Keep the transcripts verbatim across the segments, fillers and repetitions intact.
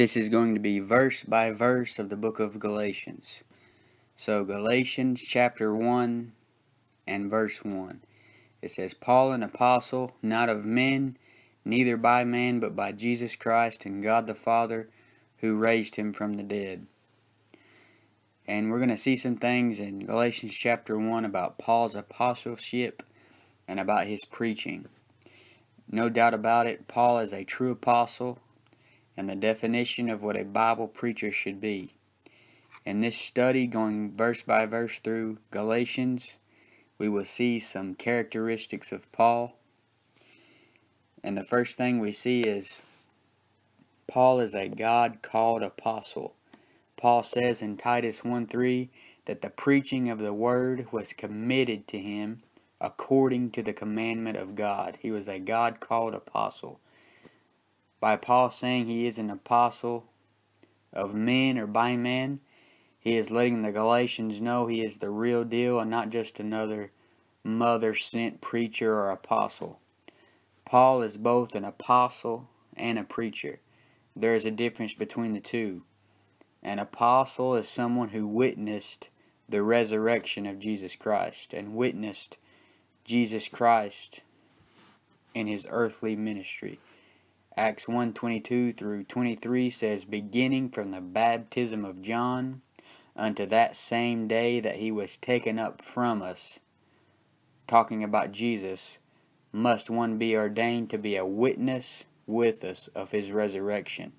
This is going to be verse by verse of the book of Galatians. So Galatians chapter one and verse one. It says, Paul, an apostle, not of men, neither by man, but by Jesus Christ and God the Father, who raised him from the dead. And we're going to see some things in Galatians chapter one about Paul's apostleship and about his preaching. No doubt about it, Paul is a true apostle and the definition of what a Bible preacher should be. In this study, going verse by verse through Galatians, we will see some characteristics of Paul. And the first thing we see is Paul is a God-called apostle. Paul says in Titus one three that the preaching of the word was committed to him according to the commandment of God. He was a God-called apostle. By Paul saying he is an apostle of men or by man, he is letting the Galatians know he is the real deal and not just another mother-sent preacher or apostle. Paul is both an apostle and a preacher. There is a difference between the two. An apostle is someone who witnessed the resurrection of Jesus Christ and witnessed Jesus Christ in his earthly ministry. Acts one twenty-two through twenty-three says, beginning from the baptism of John unto that same day that he was taken up from us, talking about Jesus, must one be ordained to be a witness with us of his resurrection.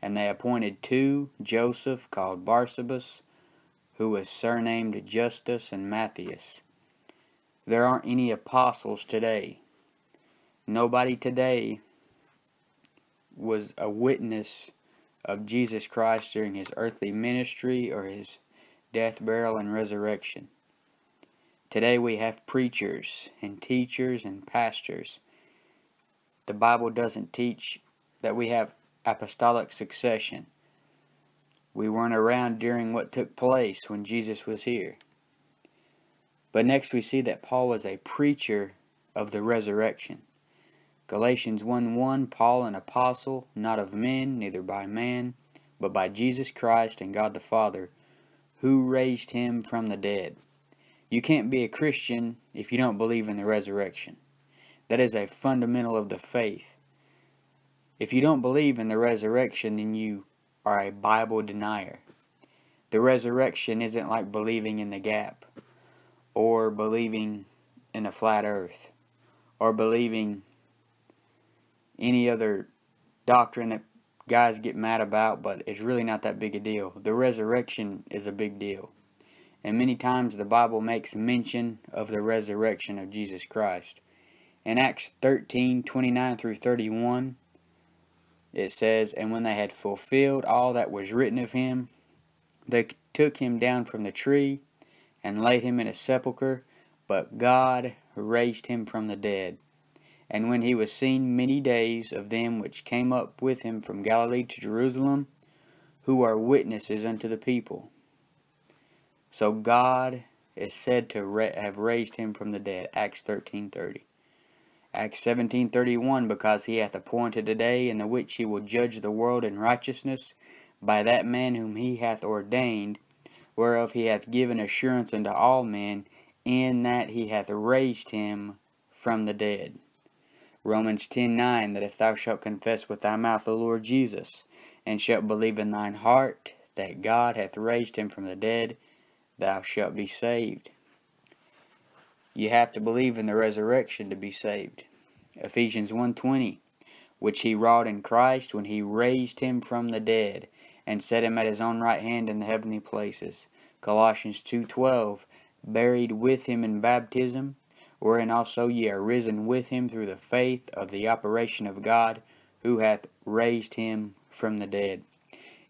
And they appointed two, Joseph, called Barsabbas, who was surnamed Justus, and Matthias. There aren't any apostles today. Nobody today was a witness of Jesus Christ during his earthly ministry or his death, burial, and resurrection. Today we have preachers and teachers and pastors. The Bible doesn't teach that we have apostolic succession. We weren't around during what took place when Jesus was here. But next we see that Paul was a preacher of the resurrection. Galatians one one, Paul, an apostle, not of men, neither by man, but by Jesus Christ and God the Father, who raised him from the dead. You can't be a Christian if you don't believe in the resurrection. That is a fundamental of the faith. If you don't believe in the resurrection, then you are a Bible denier. The resurrection isn't like believing in the gap, or believing in a flat earth, or believing any other doctrine that guys get mad about, but it's really not that big a deal. The resurrection is a big deal. And many times the Bible makes mention of the resurrection of Jesus Christ. In Acts thirteen twenty-nine through thirty-one, it says, and when they had fulfilled all that was written of him, they took him down from the tree and laid him in a sepulchre, but God raised him from the dead. And when he was seen many days of them which came up with him from Galilee to Jerusalem, who are witnesses unto the people. So God is said to ra have raised him from the dead. Acts thirteen thirty. Acts seventeen thirty-one, because he hath appointed a day in the which he will judge the world in righteousness by that man whom he hath ordained, whereof he hath given assurance unto all men, in that he hath raised him from the dead. Romans ten nine, that if thou shalt confess with thy mouth the Lord Jesus, and shalt believe in thine heart that God hath raised him from the dead, thou shalt be saved. You have to believe in the resurrection to be saved. Ephesians one twenty, which he wrought in Christ when he raised him from the dead and set him at his own right hand in the heavenly places. Colossians two twelve, buried with him in baptism, wherein also ye are risen with him through the faith of the operation of God, who hath raised him from the dead.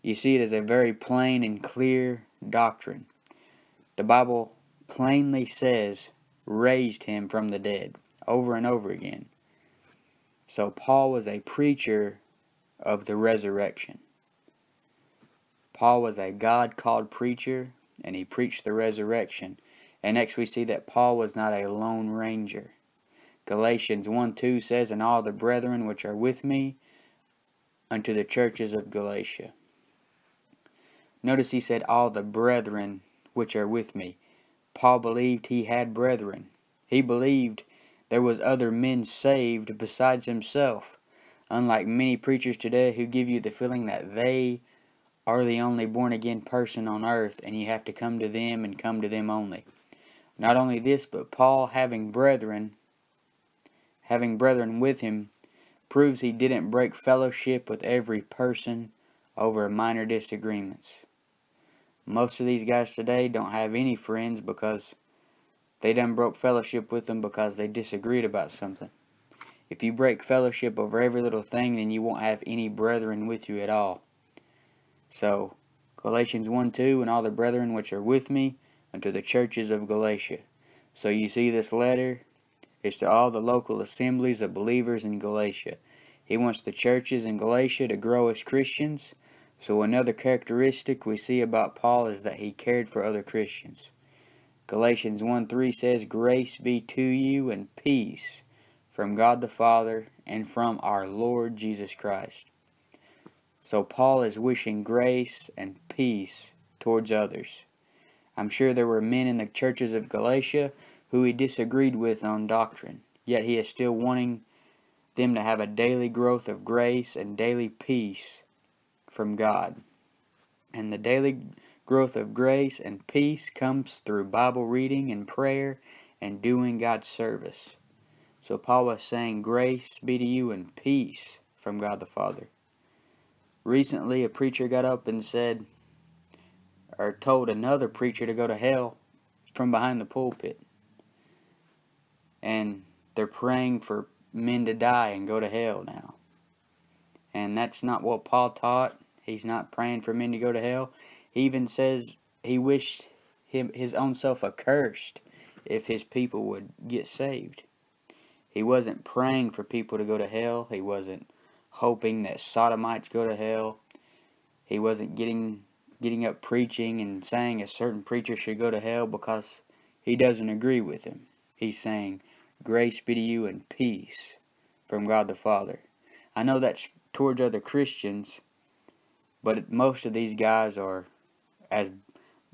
You see, it is a very plain and clear doctrine. The Bible plainly says, raised him from the dead, over and over again. So Paul was a preacher of the resurrection. Paul was a God-called preacher, and he preached the resurrection. And next we see that Paul was not a lone ranger. Galatians one two says, and all the brethren which are with me unto the churches of Galatia. Notice he said, all the brethren which are with me. Paul believed he had brethren. He believed there was other men saved besides himself, unlike many preachers today who give you the feeling that they are the only born-again person on earth, and you have to come to them and come to them only. Not only this, but Paul having brethren, having brethren with him, proves he didn't break fellowship with every person over minor disagreements. Most of these guys today don't have any friends because they done broke fellowship with them because they disagreed about something. If you break fellowship over every little thing, then you won't have any brethren with you at all. So, Galatians one two, and all the brethren which are with me, unto the churches of Galatia. So you see, this letter is to all the local assemblies of believers in Galatia. He wants the churches in Galatia to grow as Christians. So another characteristic we see about Paul is that he cared for other Christians. Galatians one three says, grace be to you and peace from God the Father and from our Lord Jesus Christ. So Paul is wishing grace and peace towards others. I'm sure there were men in the churches of Galatia who he disagreed with on doctrine, yet he is still wanting them to have a daily growth of grace and daily peace from God. And the daily growth of grace and peace comes through Bible reading and prayer and doing God's service. So Paul was saying, grace be to you and peace from God the Father. Recently, a preacher got up and said, or told another preacher to go to hell from behind the pulpit. And they're praying for men to die and go to hell now. And that's not what Paul taught. He's not praying for men to go to hell. He even says he wished him, his own self accursed if his people would get saved. He wasn't praying for people to go to hell. He wasn't hoping that sodomites go to hell. He wasn't getting getting up preaching and saying a certain preacher should go to hell because he doesn't agree with him. He's saying, grace be to you and peace from God the Father. I know that's towards other Christians, but most of these guys are as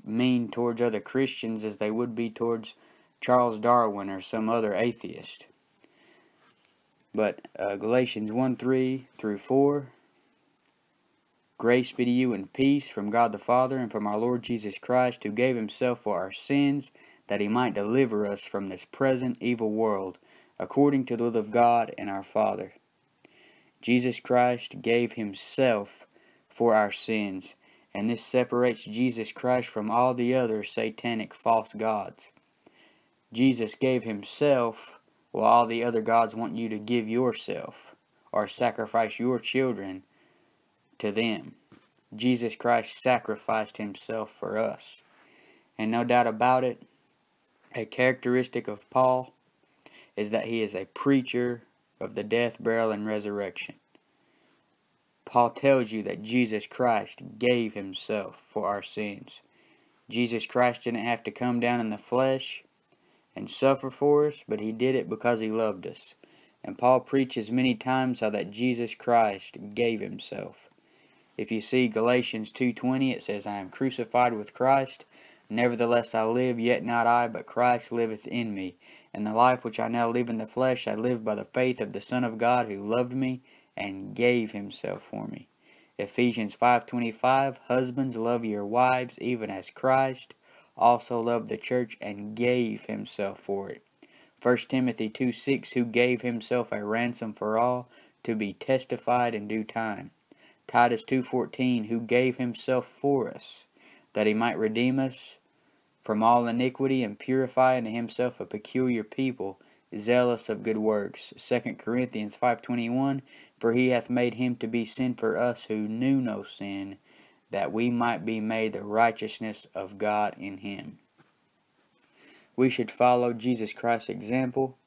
mean towards other Christians as they would be towards Charles Darwin or some other atheist. But uh, Galatians one three through four, grace be to you and peace from God the Father and from our Lord Jesus Christ, who gave himself for our sins, that he might deliver us from this present evil world, according to the will of God and our Father. Jesus Christ gave himself for our sins, and this separates Jesus Christ from all the other satanic false gods. Jesus gave himself, well, all the other gods want you to give yourself or sacrifice your children to them. Jesus Christ sacrificed himself for us. And no doubt about it, a characteristic of Paul is that he is a preacher of the death, burial, and resurrection. Paul tells you that Jesus Christ gave himself for our sins. Jesus Christ didn't have to come down in the flesh and suffer for us, but he did it because he loved us. And Paul preaches many times how that Jesus Christ gave himself. If you see Galatians two twenty, it says, I am crucified with Christ, nevertheless I live, yet not I, but Christ liveth in me. And the life which I now live in the flesh, I live by the faith of the Son of God, who loved me and gave himself for me. Ephesians five twenty-five, husbands, love your wives, even as Christ also loved the church and gave himself for it. First Timothy two six, who gave himself a ransom for all, to be testified in due time. Titus two fourteen, who gave himself for us, that he might redeem us from all iniquity and purify unto himself a peculiar people, zealous of good works. Second Corinthians five twenty-one, for he hath made him to be sin for us who knew no sin, that we might be made the righteousness of God in him. We should follow Jesus Christ's example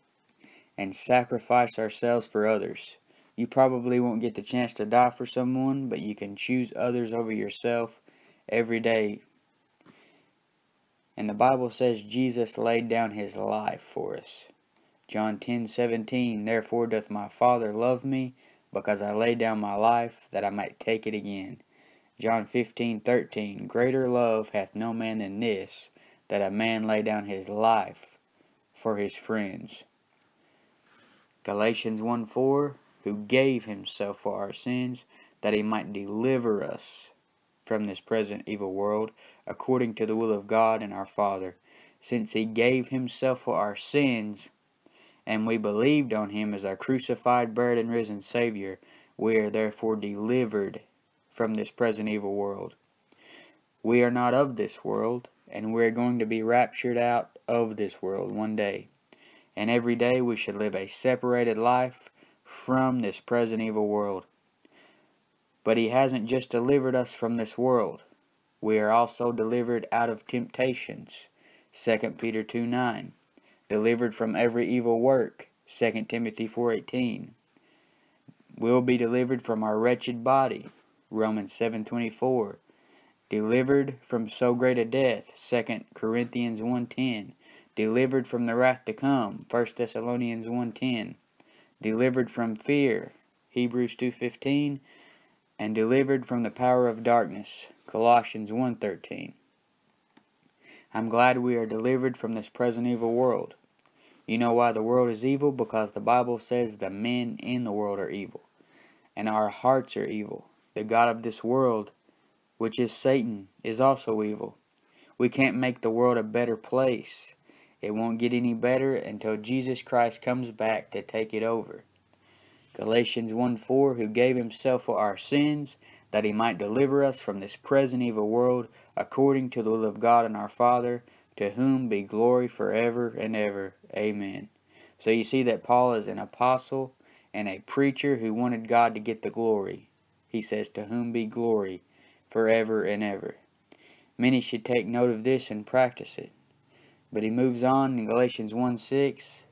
and sacrifice ourselves for others. You probably won't get the chance to die for someone, but you can choose others over yourself every day. And the Bible says Jesus laid down his life for us. John ten seventeen, therefore doth my Father love me, because I lay down my life that I might take it again. John fifteen thirteen, greater love hath no man than this, that a man lay down his life for his friends. Galatians one four, who gave himself for our sins, that he might deliver us from this present evil world, according to the will of God and our Father, since he gave himself for our sins, and we believed on him as our crucified, buried, and risen Savior. We are therefore delivered from this present evil world. We are not of this world, and we are going to be raptured out of this world one day. And every day we should live a separated life from this present evil world. But he hasn't just delivered us from this world. We are also delivered out of temptations. Second Peter two nine. Delivered from every evil work. Second Timothy four eighteen. We'll be delivered from our wretched body. Romans seven twenty-four. Delivered from so great a death. Second Corinthians one ten. Delivered from the wrath to come. First Thessalonians one ten. Delivered from fear, Hebrews two fifteen, and delivered from the power of darkness, Colossians one thirteen. I'm glad we are delivered from this present evil world. You know why the world is evil? Because the Bible says the men in the world are evil, and our hearts are evil. The god of this world, which is Satan, is also evil. We can't make the world a better place. It won't get any better until Jesus Christ comes back to take it over. Galatians one four, who gave himself for our sins, that he might deliver us from this present evil world, according to the will of God and our Father, to whom be glory forever and ever. Amen. So you see that Paul is an apostle and a preacher who wanted God to get the glory. He says, to whom be glory forever and ever. Many should take note of this and practice it. But he moves on in Galatians one six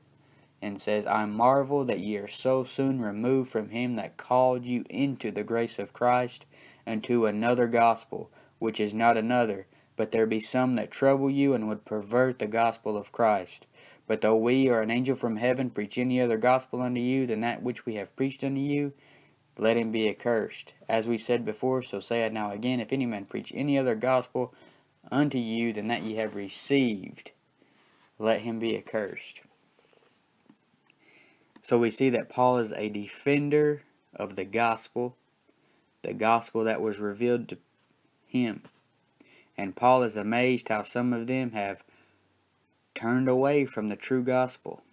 and says, I marvel that ye are so soon removed from him that called you into the grace of Christ unto another gospel, which is not another, but there be some that trouble you and would pervert the gospel of Christ. But though we or an angel from heaven preach any other gospel unto you than that which we have preached unto you, let him be accursed. As we said before, so say I now again, if any man preach any other gospel unto you than that ye have received, let him be accursed. So we see that Paul is a defender of the gospel, the gospel that was revealed to him. And Paul is amazed how some of them have turned away from the true gospel.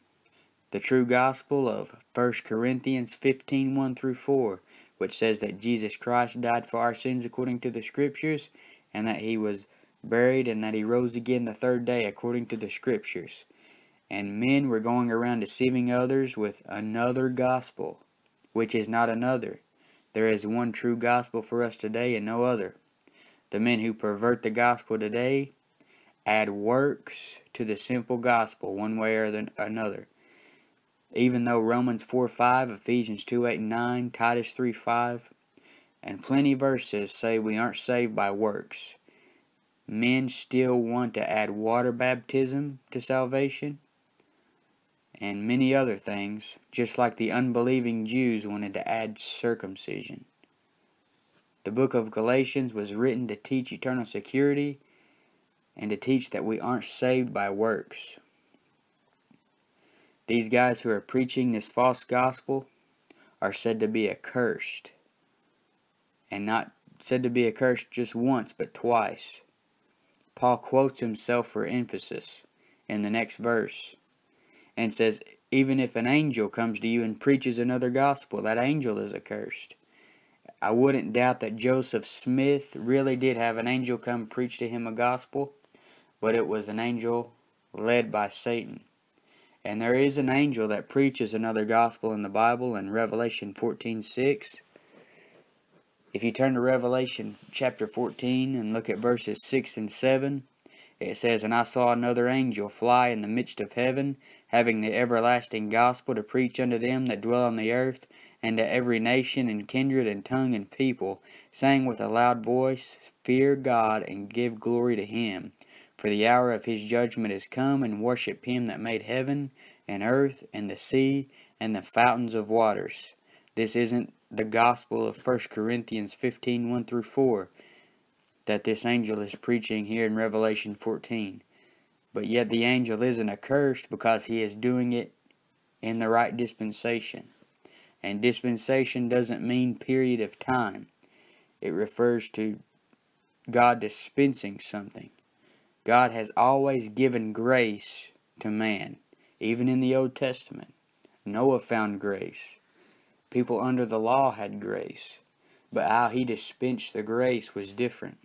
The true gospel of First Corinthians fifteen one through four, which says that Jesus Christ died for our sins according to the Scriptures, and that he was buried, and that he rose again the third day according to the Scriptures. And men were going around deceiving others with another gospel, which is not another. There is one true gospel for us today and no other. The men who pervert the gospel today add works to the simple gospel one way or another. Even though Romans four five, Ephesians two eight and nine, Titus three five, and plenty of verses say we aren't saved by works, men still want to add water baptism to salvation and many other things, just like the unbelieving Jews wanted to add circumcision. The book of Galatians was written to teach eternal security and to teach that we aren't saved by works. These guys who are preaching this false gospel are said to be accursed, and not said to be accursed just once but twice. Paul quotes himself for emphasis in the next verse and says, even if an angel comes to you and preaches another gospel, that angel is accursed. I wouldn't doubt that Joseph Smith really did have an angel come preach to him a gospel, but it was an angel led by Satan. And there is an angel that preaches another gospel in the Bible in Revelation fourteen six. If you turn to Revelation chapter fourteen and look at verses six and seven, it says, and I saw another angel fly in the midst of heaven, having the everlasting gospel to preach unto them that dwell on the earth, and to every nation and kindred and tongue and people, saying with a loud voice, fear God and give glory to him, for the hour of his judgment is come, and worship him that made heaven and earth and the sea and the fountains of waters. This isn't the gospel of First Corinthians fifteen, one through four that this angel is preaching here in Revelation fourteen. But yet the angel isn't accursed because he is doing it in the right dispensation. And dispensation doesn't mean period of time. It refers to God dispensing something. God has always given grace to man, even in the Old Testament. Noah found grace. People under the law had grace. But how he dispensed the grace was different.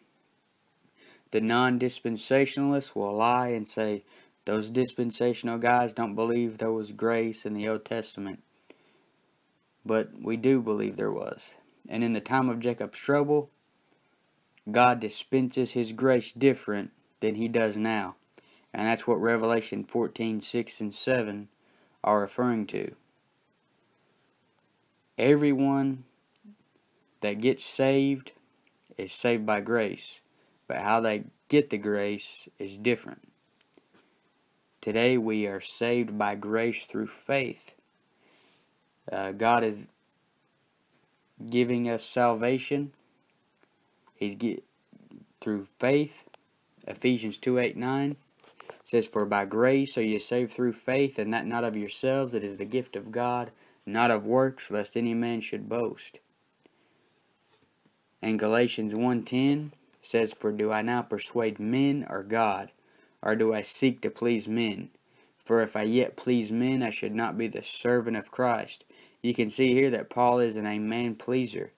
The non-dispensationalists will lie and say, those dispensational guys don't believe there was grace in the Old Testament. But we do believe there was. And in the time of Jacob's trouble, God dispenses his grace different than he does now. And that's what Revelation fourteen, six and seven are referring to. Everyone that gets saved is saved by grace. But how they get the grace is different. Today we are saved by grace through faith. Uh, God is giving us salvation. He's get, through faith. Ephesians two, eight, nine says, "For by grace are you saved through faith, and that not of yourselves, it is the gift of God, not of works, lest any man should boast." And Galatians one, ten says, "For do I now persuade men or God, or do I seek to please men? For if I yet please men, I should not be the servant of Christ." You can see here that Paul isn't a man pleaser.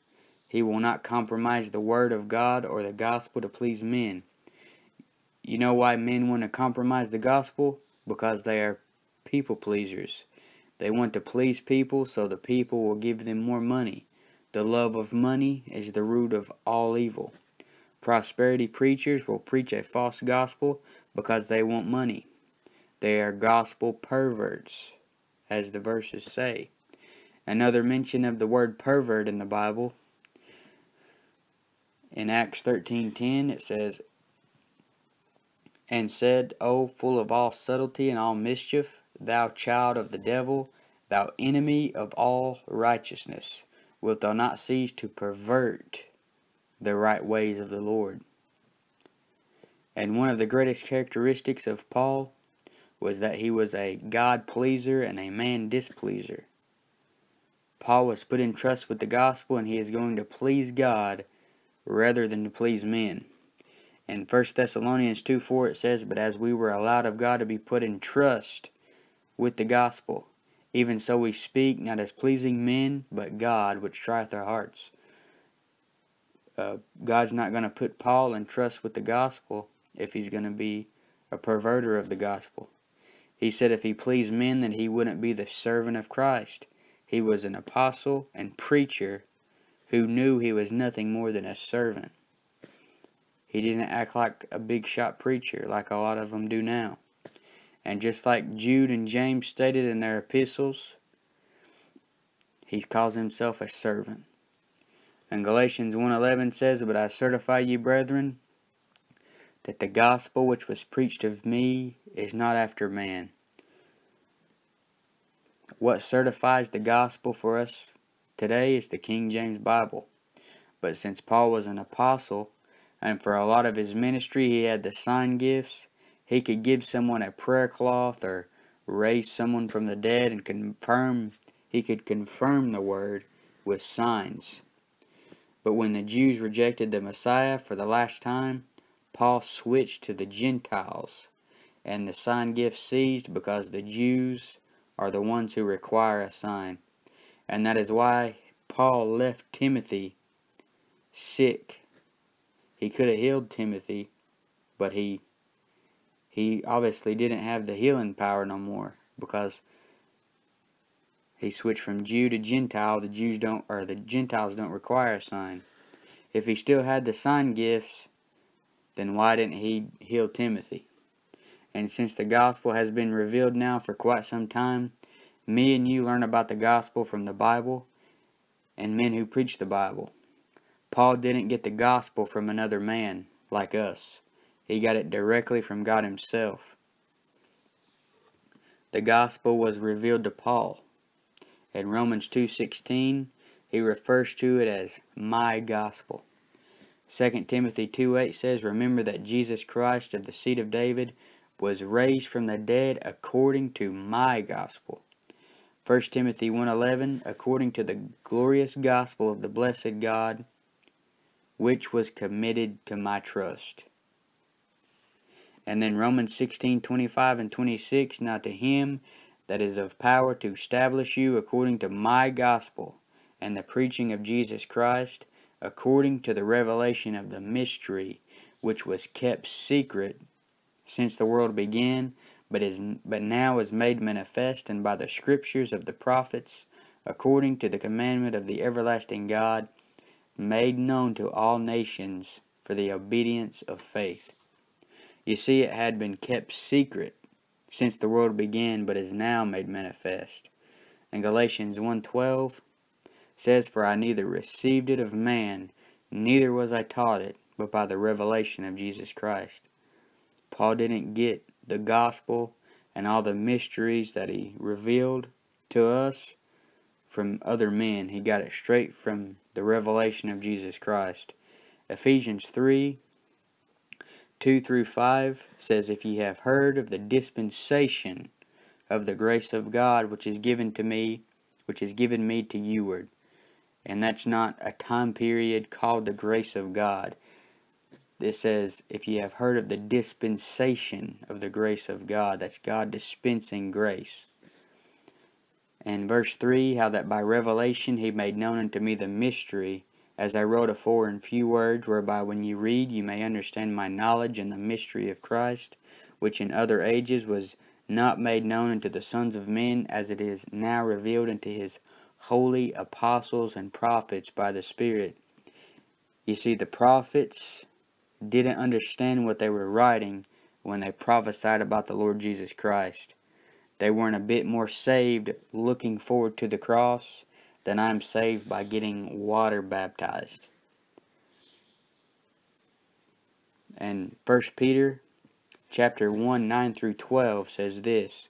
He will not compromise the word of God or the gospel to please men. You know why men want to compromise the gospel? Because they are people pleasers. They want to please people so the people will give them more money. The love of money is the root of all evil. Prosperity preachers will preach a false gospel because they want money. They are gospel perverts, as the verses say. Another mention of the word pervert in the Bible. In Acts thirteen, ten it says, "And said, O full of all subtlety and all mischief, thou child of the devil, thou enemy of all righteousness, wilt thou not cease to pervert the right ways of the Lord?" And one of the greatest characteristics of Paul was that he was a God pleaser and a man displeaser. Paul was put in trust with the gospel, and he is going to please God rather than to please men. In First Thessalonians two, four it says, "But as we were allowed of God to be put in trust with the gospel, even so we speak, not as pleasing men, but God, which trieth our hearts." Uh, God's not going to put Paul in trust with the gospel if he's going to be a perverter of the gospel. He said if he pleased men, then he wouldn't be the servant of Christ. He was an apostle and preacher who knew he was nothing more than a servant. He didn't act like a big shot preacher like a lot of them do now. And just like Jude and James stated in their epistles, he calls himself a servant. And Galatians one, eleven says, "But I certify you, brethren, that the gospel which was preached of me is not after man." What certifies the gospel for us today is the King James Bible. But since Paul was an apostle, and for a lot of his ministry he had the sign gifts, he could give someone a prayer cloth or raise someone from the dead, and confirm he could confirm the word with signs. But when the Jews rejected the Messiah for the last time, Paul switched to the Gentiles, and the sign gift ceased because the Jews are the ones who require a sign. And that is why Paul left Timothy sick. He could have healed Timothy, but he he obviously didn't have the healing power no more because he switched from Jew to Gentile. The Jews don't, or the Gentiles don't require a sign. If he still had the sign gifts, then why didn't he heal Timothy? And since the gospel has been revealed now for quite some time, me and you learn about the gospel from the Bible and men who preach the Bible. Paul didn't get the gospel from another man like us. He got it directly from God himself. The gospel was revealed to Paul. In Romans two, sixteen He refers to it as my gospel. Second Timothy two eight says, remember that Jesus Christ of the seed of David was raised from the dead according to my gospel. First Timothy one eleven, according to the glorious gospel of the blessed God, which was committed to my trust. And then Romans sixteen twenty-five and twenty-six, now to him that is of power to establish you according to my gospel and the preaching of Jesus Christ, according to the revelation of the mystery, which was kept secret since the world began, but is but now is made manifest, and by the scriptures of the prophets, according to the commandment of the everlasting God, made known to all nations for the obedience of faith. You see, it had been kept secret since the world began, but is now made manifest. And Galatians one twelve says, for I neither received it of man, neither was I taught it, but by the revelation of Jesus Christ. Paul didn't get the gospel and all the mysteries that he revealed to us from other men. He got it straight from the revelation of Jesus Christ. Ephesians three two through five says, if ye have heard of the dispensation of the grace of God, which is given to me, which is given me to youward. And that's not a time period called the grace of God. It says, if you have heard of the dispensation of the grace of God, that's God dispensing grace. And verse three, how that by revelation he made known unto me the mystery, as I wrote afore in few words, whereby when you read you may understand my knowledge and the mystery of Christ, which in other ages was not made known unto the sons of men, as it is now revealed unto his holy apostles and prophets by the Spirit. You see, the prophets didn't understand what they were writing when they prophesied about the Lord Jesus Christ. They weren't a bit more saved looking forward to the cross than I'm saved by getting water baptized. And First Peter chapter one, nine through twelve says this,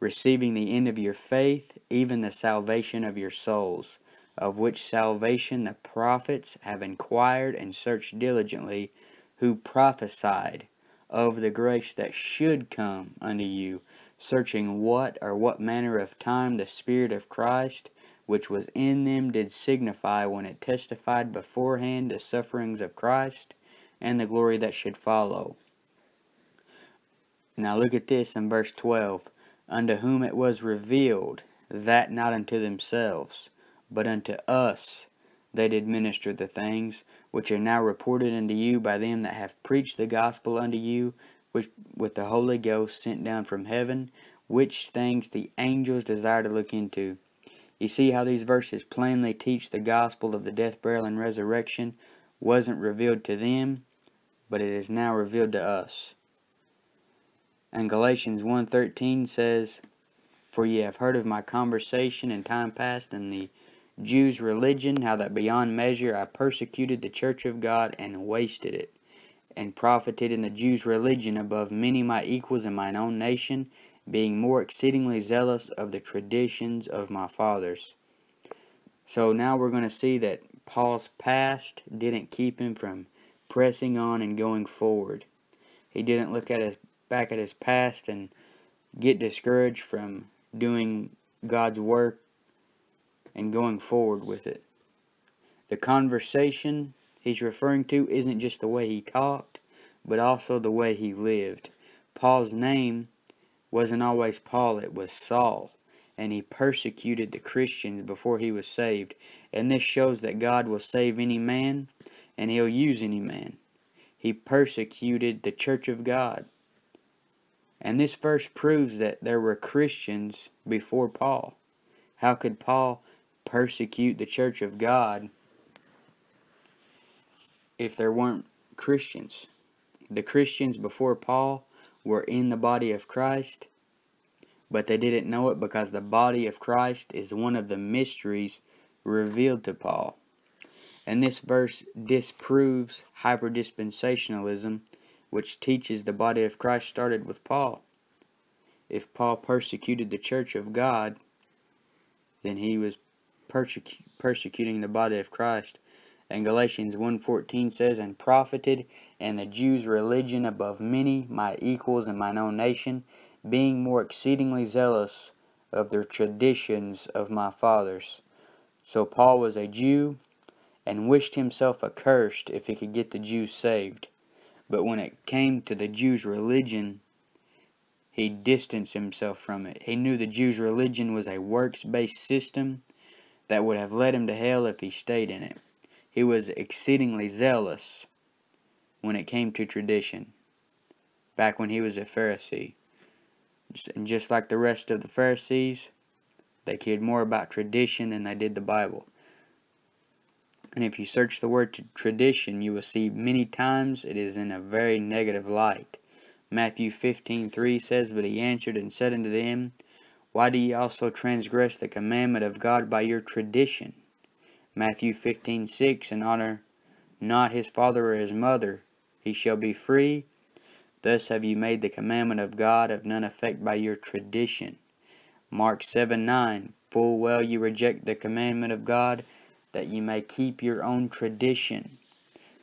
receiving the end of your faith, even the salvation of your souls, of which salvation the prophets have inquired and searched diligently, who prophesied of the grace that should come unto you, searching what or what manner of time the Spirit of Christ, which was in them, did signify when it testified beforehand the sufferings of Christ and the glory that should follow. Now look at this in verse twelve. Unto whom it was revealed that not unto themselves, but unto us they did minister the things which are now reported unto you by them that have preached the gospel unto you, which with the Holy Ghost sent down from heaven, which things the angels desire to look into. You see how these verses plainly teach the gospel of the death, burial, and resurrection wasn't revealed to them, but it is now revealed to us. And Galatians one thirteen says, for ye have heard of my conversation in time past in the Jews' religion, how that beyond measure I persecuted the church of God and wasted it, and profited in the Jews' religion above many my equals in mine own nation, being more exceedingly zealous of the traditions of my fathers. So now we're going to see that Paul's past didn't keep him from pressing on and going forward. He didn't look at his, back at his past and get discouraged from doing God's work and going forward with it. The conversation he's referring to isn't just the way he talked, but also the way he lived. Paul's name wasn't always Paul, it was Saul, and he persecuted the Christians before he was saved. And this shows that God will save any man, and he'll use any man. He persecuted the church of God. And this verse proves that there were Christians before Paul. How could Paul persecute the church of God if there weren't Christians? The Christians before Paul were in the body of Christ, but they didn't know it because the body of Christ is one of the mysteries revealed to Paul. And this verse disproves hyperdispensationalism, which teaches the body of Christ started with Paul. If Paul persecuted the church of God, then he was persecu persecuting the body of Christ. And Galatians one fourteen says, and profited in the Jews' religion above many, my equals in mine own nation, being more exceedingly zealous of their traditions of my fathers. So Paul was a Jew, and wished himself accursed if he could get the Jews saved. But when it came to the Jews' religion, he distanced himself from it. He knew the Jews' religion was a works-based system that would have led him to hell if he stayed in it. He was exceedingly zealous when it came to tradition, back when he was a Pharisee. And just like the rest of the Pharisees, they cared more about tradition than they did the Bible. And if you search the word tradition, you will see many times it is in a very negative light. Matthew fifteen three says, but he answered and said unto them, why do ye also transgress the commandment of God by your tradition? Matthew fifteen six, and honor not his father or his mother, he shall be free. Thus have you made the commandment of God of none effect by your tradition. Mark seven nine, full well you reject the commandment of God, that you may keep your own tradition.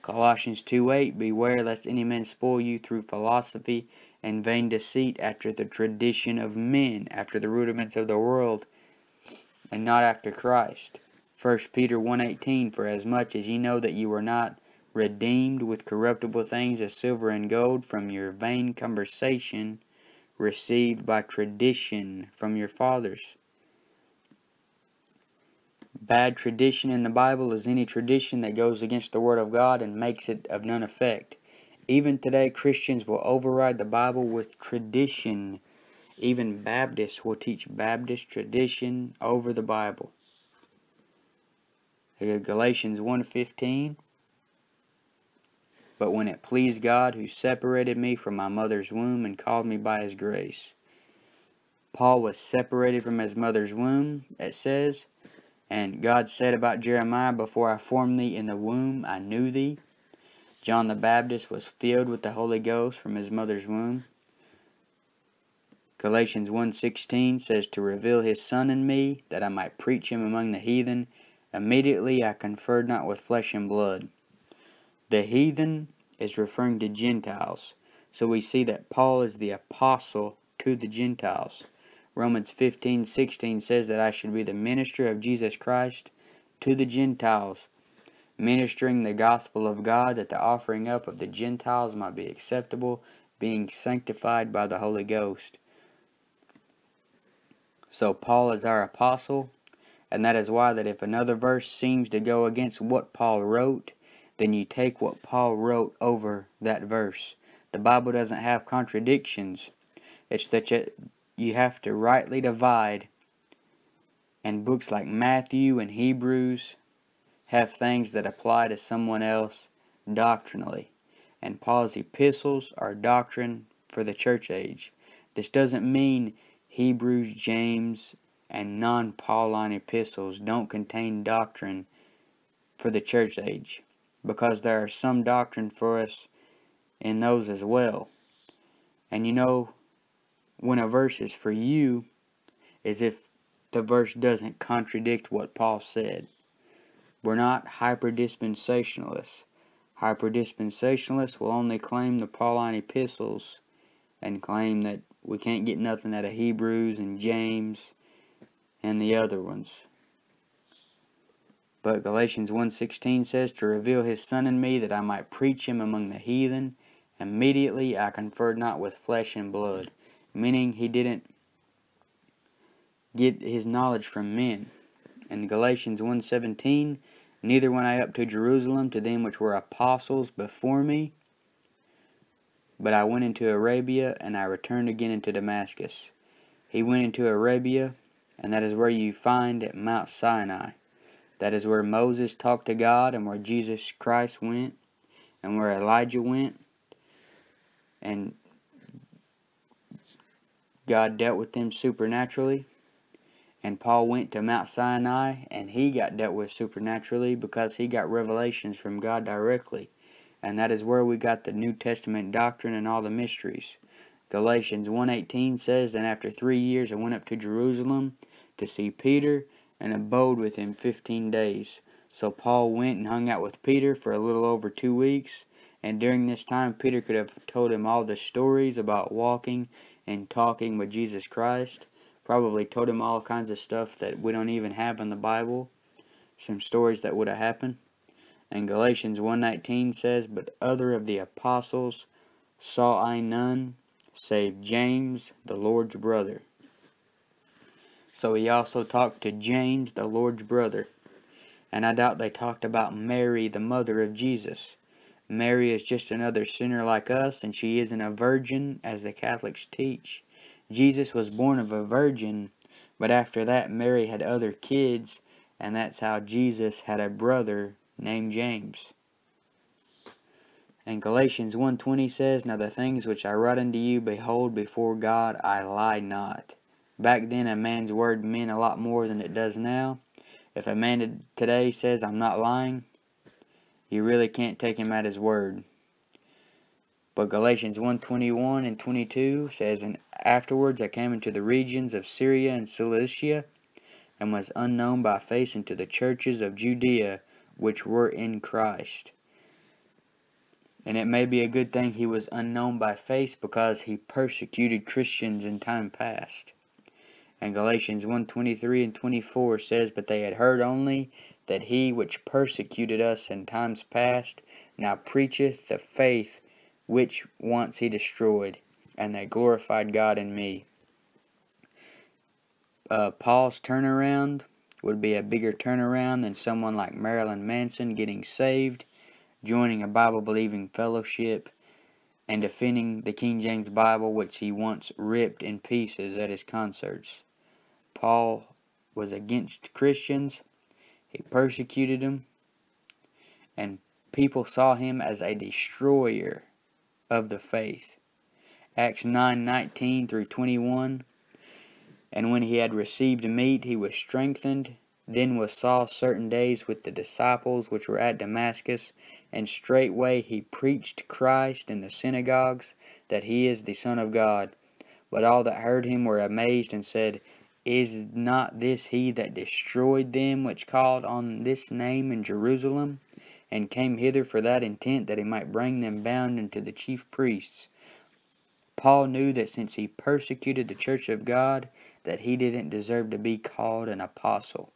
Colossians two eight, beware lest any man spoil you through philosophy and vain deceit, after the tradition of men, after the rudiments of the world, and not after Christ. First Peter one eighteen, for as much as ye know that ye were not redeemed with corruptible things as silver and gold from your vain conversation received by tradition from your fathers. Bad tradition in the Bible is any tradition that goes against the Word of God and makes it of none effect. Even today, Christians will override the Bible with tradition. Even Baptists will teach Baptist tradition over the Bible. Galatians one fifteen, but when it pleased God, who separated me from my mother's womb and called me by his grace. Paul was separated from his mother's womb, it says. And God said about Jeremiah, before I formed thee in the womb, I knew thee. John the Baptist was filled with the Holy Ghost from his mother's womb. Galatians one sixteen says, to reveal his Son in me, that I might preach him among the heathen. Immediately I conferred not with flesh and blood. The heathen is referring to Gentiles. So we see that Paul is the apostle to the Gentiles. Romans fifteen sixteen says that I should be the minister of Jesus Christ to the Gentiles, ministering the gospel of God, that the offering up of the Gentiles might be acceptable, being sanctified by the Holy Ghost. So Paul is our apostle, and that is why that if another verse seems to go against what Paul wrote, then you take what Paul wrote over that verse. The Bible doesn't have contradictions. It's that you... You have to rightly divide, and books like Matthew and Hebrews have things that apply to someone else doctrinally, and Paul's epistles are doctrine for the church age. This doesn't mean Hebrews, James, and non-Pauline epistles don't contain doctrine for the church age, because there are some doctrine for us in those as well. And you know, when a verse is for you, is if the verse doesn't contradict what Paul said. We're not hyper-dispensationalists. Hyper-dispensationalists will only claim the Pauline epistles and claim that we can't get nothing out of Hebrews and James and the other ones. But Galatians one sixteen says, to reveal his Son in me, that I might preach him among the heathen. Immediately I conferred not with flesh and blood. Meaning he didn't get his knowledge from men. In Galatians one seventeen, neither went I up to Jerusalem to them which were apostles before me, but I went into Arabia, and I returned again into Damascus. He went into Arabia, and that is where you find at Mount Sinai. That is where Moses talked to God, and where Jesus Christ went, and where Elijah went, and God dealt with them supernaturally. And Paul went to Mount Sinai, and he got dealt with supernaturally because he got revelations from God directly. And that is where we got the New Testament doctrine and all the mysteries. Galatians one eighteen says, then after three years I went up to Jerusalem to see Peter and abode with him fifteen days. So Paul went and hung out with Peter for a little over two weeks, and during this time Peter could have told him all the stories about walking and talking with Jesus Christ. Probably told him all kinds of stuff that we don't even have in the Bible. Some stories that would have happened. And Galatians one nineteen says, "But other of the apostles saw I none, save James, the Lord's brother." So he also talked to James, the Lord's brother. And I doubt they talked about Mary, the mother of Jesus. Mary is just another sinner like us, and she isn't a virgin, as the Catholics teach. Jesus was born of a virgin, but after that Mary had other kids, and that's how Jesus had a brother named James. And Galatians one twenty says, "Now the things which I write unto you, behold, before God I lie not." Back then a man's word meant a lot more than it does now. If a man today says, "I'm not lying," you really can't take him at his word. But Galatians one twenty-one and twenty-two says, "And afterwards I came into the regions of Syria and Cilicia, and was unknown by face unto the churches of Judea, which were in Christ." And it may be a good thing he was unknown by face, because he persecuted Christians in time past. And Galatians one twenty-three and twenty-four says, "But they had heard only that he which persecuted us in times past now preacheth the faith which once he destroyed, and they glorified God in me." Uh, Paul's turnaround would be a bigger turnaround than someone like Marilyn Manson getting saved, joining a Bible-believing fellowship, and defending the King James Bible, which he once ripped in pieces at his concerts. Paul was against Christians. He persecuted them, and people saw him as a destroyer of the faith. Acts nine nineteen through twenty-one, "And when he had received meat, he was strengthened. Then was Saul certain days with the disciples which were at Damascus, and straightway he preached Christ in the synagogues, that he is the Son of God. But all that heard him were amazed, and said, Is not this he that destroyed them which called on this name in Jerusalem, and came hither for that intent, that he might bring them bound unto the chief priests?" Paul knew that since he persecuted the church of God, that he didn't deserve to be called an apostle.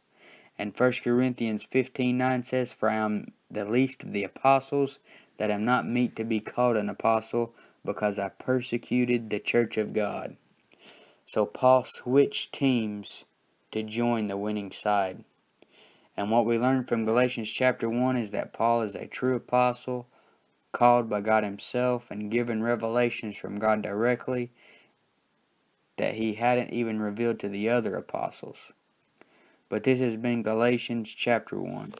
And First Corinthians fifteen nine says, "For I am the least of the apostles, that am not meet to be called an apostle, because I persecuted the church of God." So Paul switched teams to join the winning side. And what we learn from Galatians chapter one is that Paul is a true apostle, called by God himself and given revelations from God directly that he hadn't even revealed to the other apostles. But this has been Galatians chapter one.